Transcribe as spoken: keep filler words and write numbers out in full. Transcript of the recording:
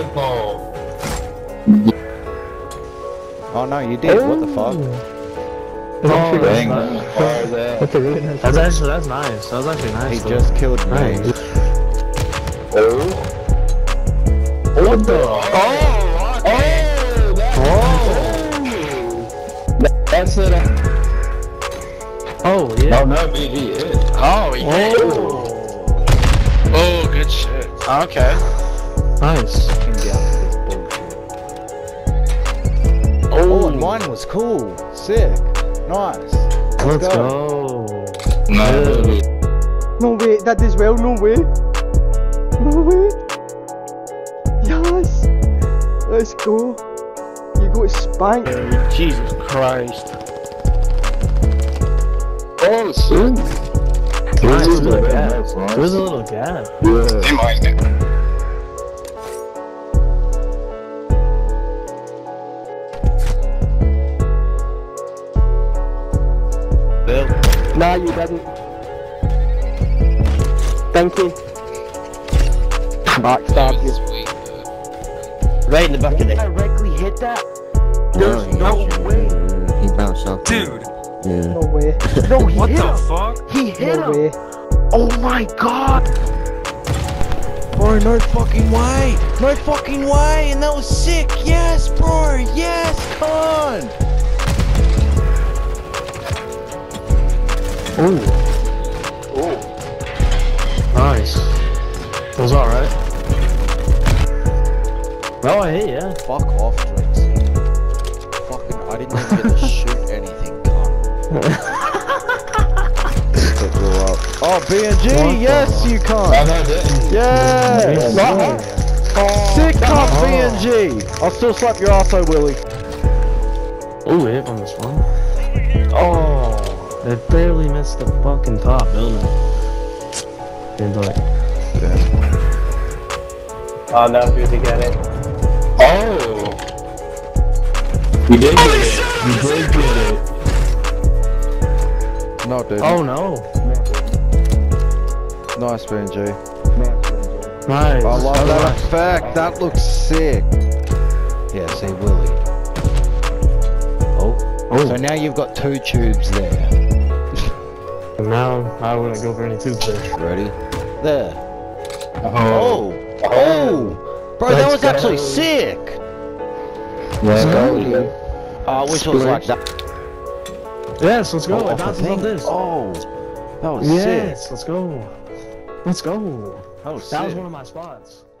light bulb. Oh no, you did. Oh. What the fuck? Oh, dang, nice. Fire there. That's a really nice. That's actually that's nice. That was actually nice. He though. just killed me. Nice. Oh. What, what the? Oh. Oh. Oh. That's oh. That, that's it. Oh yeah. Oh no, B G is. Oh yeah. Oh. Oh, good shit. Okay. Nice. Oh, and mine was cool. Sick. Nice. Let's, Let's go. go. No. Yeah. No way. That is well. No way. No way. Yes. Let's go. You got spanked. Oh, Jesus Christ. Oh, shit. There's nice, a little gap. Nice, nice. There's a little gap. Yeah. They mined it. Bill. Nah, you didn't. Thank you. Backstab you. Right in the back of the head. Directly hit that. There's no, no way. way. He bounced off. Dude. Yeah. No way. No, he what hit the him. fuck? He hit no him. Way. Oh my god. Bro, no fucking way. No fucking way. And that was sick. Yes, bro. Yes, con. Oh. Oh. Nice. That was alright. Well, I hit ya. Yeah. Fuck off, Drake. Fucking, I didn't even get to shoot anything. Oh, B N G, yes, you can. Yes. Oh, sick up, oh. B N G. I'll still slap your ass, though, Willie. Oh, hit on this one. Oh, they barely missed the fucking top, didn't they? Didn't like. Yeah. Oh, no, good to get it. Oh, we did get it. We did get it. No, dude. Oh no! Nice, B N G. Nice. I love that effect. That looks sick. Yeah, see Willie. Oh. oh. So now you've got two tubes there. Now I wouldn't go for any tubes there. Ready? There. Oh. Oh. oh. Bro, Let's that was go. actually sick. Let's go. go. Oh, I wish it was like that. Yes, let's go. Oh, it bounces on this. Oh, that was yes, sick. Yes, let's go. Let's go. That was, that was one of my spots.